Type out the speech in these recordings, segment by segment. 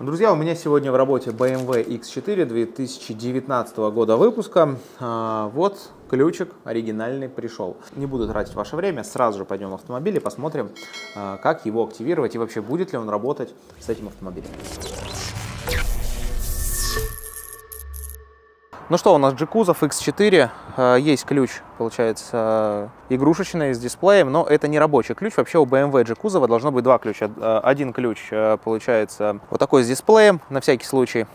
Друзья, у меня сегодня в работе BMW X4 2019 года выпуска. Вот ключик оригинальный пришел. Не буду тратить ваше время, сразу же пойдем в автомобиль и посмотрим, как его активировать и вообще будет ли он работать с этим автомобилем. Ну что, у нас G-кузов X4, есть ключ, получается, игрушечный с дисплеем, но это не рабочий ключ. Вообще у BMW G-кузова должно быть два ключа. Один ключ, получается, вот такой с дисплеем, на всякий случай,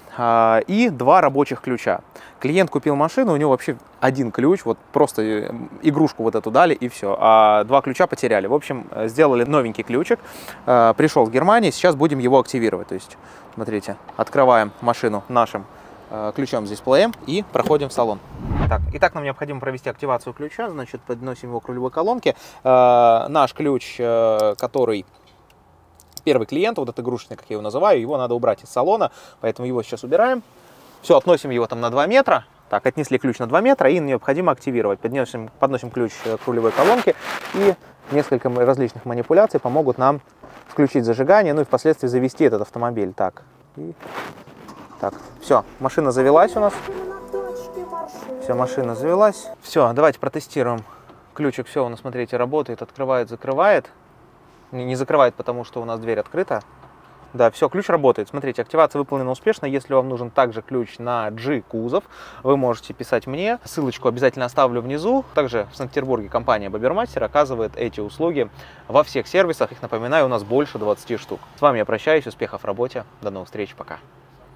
и два рабочих ключа. Клиент купил машину, у него вообще один ключ, вот просто игрушку вот эту дали и все, а два ключа потеряли. В общем, сделали новенький ключик, пришел с Германии, сейчас будем его активировать. То есть, смотрите, открываем машину нашим ключом с дисплеем и проходим в салон. Итак, нам необходимо провести активацию ключа, значит, подносим его к рулевой колонке. Наш ключ, который первый клиент, вот этот игрушечный, как я его называю, его надо убрать из салона, поэтому его сейчас убираем. Все, относим его там на 2 метра. Так, отнесли ключ на 2 метра и необходимо активировать. Подносим ключ к рулевой колонке, и несколько различных манипуляций помогут нам включить зажигание, ну и впоследствии завести этот автомобиль. Так, все, машина завелась у нас. Все, машина завелась. Все, давайте протестируем. Ключик, все, у нас, смотрите, работает, открывает, закрывает. Не закрывает, потому что у нас дверь открыта. Да, все, ключ работает. Смотрите, активация выполнена успешно. Если вам нужен также ключ на G-кузов, вы можете писать мне. Ссылочку обязательно оставлю внизу. Также в Санкт-Петербурге компания Бобермастер оказывает эти услуги во всех сервисах. Их, напоминаю, у нас больше 20 штук. С вами я прощаюсь. Успехов в работе. До новых встреч. Пока.